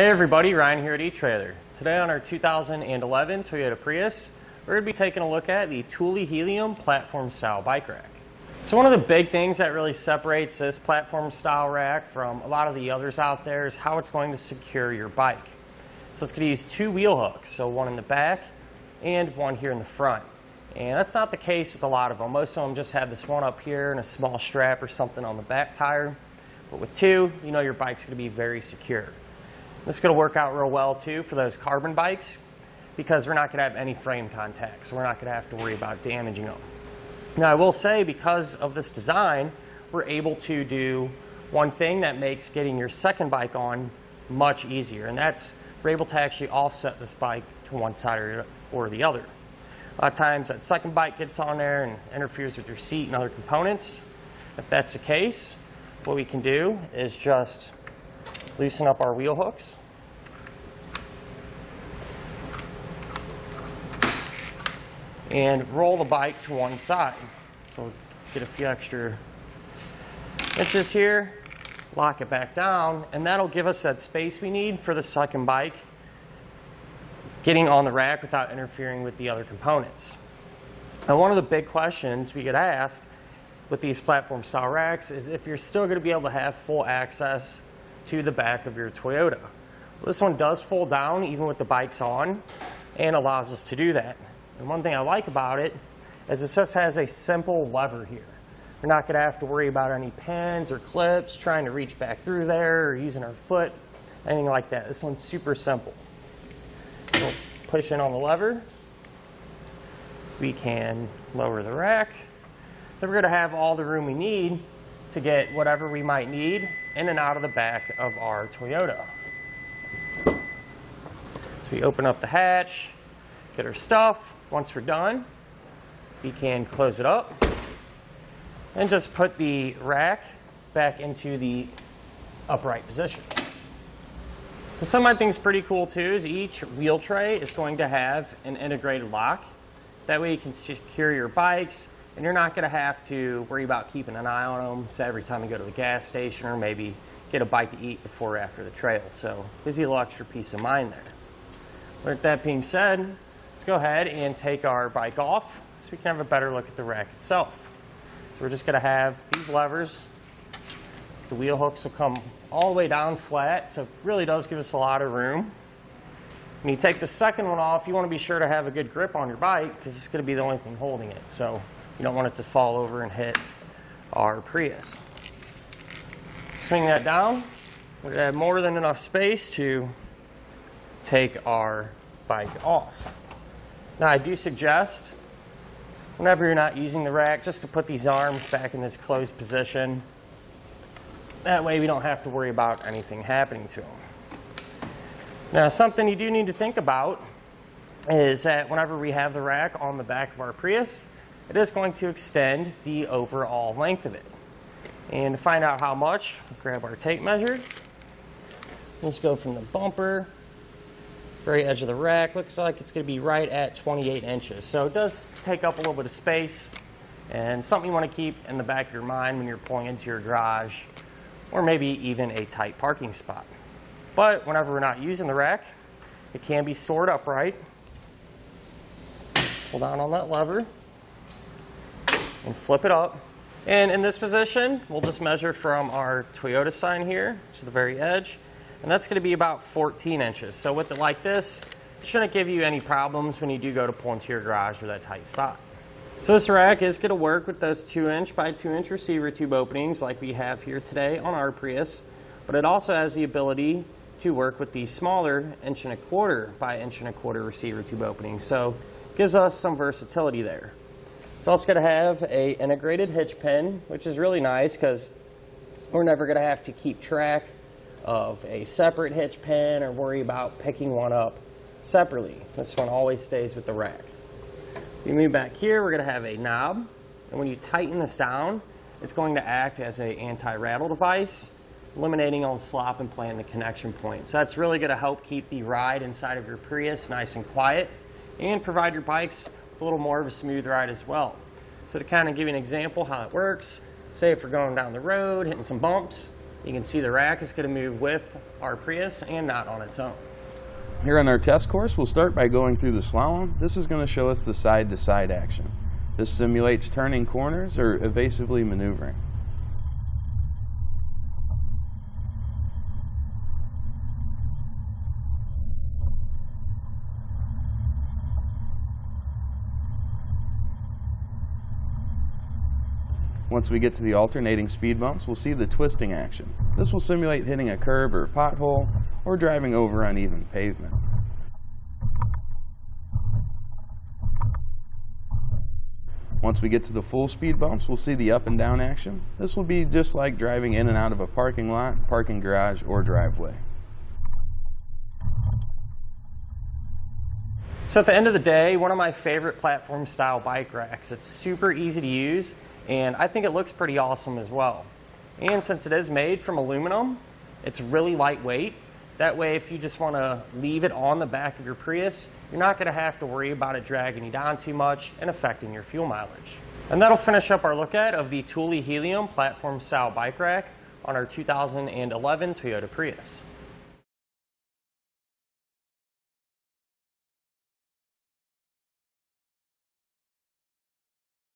Hey everybody, Ryan here at eTrailer. Today on our 2011 Toyota Prius, we're going to be taking a look at the Thule Helium platform style bike rack. So one of the big things that really separates this platform style rack from a lot of the others out there is how it's going to secure your bike. So it's going to use two wheel hooks, so one in the back and one here in the front. And that's not the case with a lot of them. Most of them just have this one up here and a small strap or something on the back tire. But with two, you know your bike's going to be very secure. This is going to work out real well too for those carbon bikes because we're not going to have any frame contact, so we're not going to have to worry about damaging them. Now I will say, because of this design, we're able to do one thing that makes getting your second bike on much easier, and that's we're able to actually offset this bike to one side or the other. A lot of times that second bike gets on there and interferes with your seat and other components. If that's the case, what we can do is just loosen up our wheel hooks. And roll the bike to one side. So get a few extra inches here, lock it back down, and that'll give us that space we need for the second bike getting on the rack without interfering with the other components. Now, one of the big questions we get asked with these platform style racks is if you're still going to be able to have full access to the back of your Toyota. Well, this one does fold down even with the bikes on and allows us to do that. And one thing I like about it is it just has a simple lever here. We're not going to have to worry about any pins or clips trying to reach back through there or using our foot, anything like that. This one's super simple. We'll push in on the lever. We can lower the rack. Then we're going to have all the room we need to get whatever we might need in and out of the back of our Toyota. So we open up the hatch, get our stuff. Once we're done, we can close it up and just put the rack back into the upright position. So some of the things pretty cool too is each wheel tray is going to have an integrated lock. That way you can secure your bikes, and you're not going to have to worry about keeping an eye on them, so every time you go to the gas station or maybe get a bite to eat before or after the trail. So gives you a little extra peace of mind there. With that being said, let's go ahead and take our bike off so we can have a better look at the rack itself. So we're just going to have these levers. The wheel hooks will come all the way down flat, so it really does give us a lot of room. When you take the second one off, you want to be sure to have a good grip on your bike because it's going to be the only thing holding it. So you don't want it to fall over and hit our Prius. Swing that down. We're gonna have more than enough space to take our bike off. Now I do suggest, whenever you're not using the rack, just to put these arms back in this closed position. That way we don't have to worry about anything happening to them. Now something you do need to think about is that whenever we have the rack on the back of our Prius, it is going to extend the overall length of it. And to find out how much, we'll grab our tape measure. Let's go from the bumper, very edge of the rack. Looks like it's going to be right at 28 inches. So it does take up a little bit of space, and something you want to keep in the back of your mind when you're pulling into your garage or maybe even a tight parking spot. But whenever we're not using the rack, it can be stored upright. Pull down on that lever and flip it up. And in this position, we'll just measure from our Toyota sign here to the very edge, and that's going to be about 14 inches. So with it like this, it shouldn't give you any problems when you do go to pull into your garage or that tight spot. So this rack is going to work with those 2" by 2" receiver tube openings like we have here today on our Prius, but it also has the ability to work with the smaller 1¼ by 1¼ receiver tube opening. So it gives us some versatility there. It's also going to have an integrated hitch pin, which is really nice because we're never going to have to keep track of a separate hitch pin or worry about picking one up separately. This one always stays with the rack. If you move back here, we're going to have a knob, and when you tighten this down, it's going to act as an anti-rattle device, eliminating all the slop and play in the connection point. So that's really going to help keep the ride inside of your Prius nice and quiet and provide your bikes a little more of a smooth ride as well. So to kind of give you an example how it works, say if we're going down the road, hitting some bumps, You can see the rack is going to move with our Prius and not on its own. Here on our test course, we'll start by going through the slalom. This is going to show us the side-to-side action. This simulates turning corners or evasively maneuvering. Once we get to the alternating speed bumps, we'll see the twisting action. This will simulate hitting a curb or a pothole or driving over uneven pavement. Once we get to the full speed bumps, we'll see the up and down action. This will be just like driving in and out of a parking lot, parking garage, or driveway. So at the end of the day, one of my favorite platform style bike racks. It's super easy to use, and I think it looks pretty awesome as well. And since it is made from aluminum, it's really lightweight. That way, if you just want to leave it on the back of your Prius, you're not going to have to worry about it dragging you down too much and affecting your fuel mileage. And that'll finish up our look at of the Thule Helium platform style bike rack on our 2011 Toyota Prius.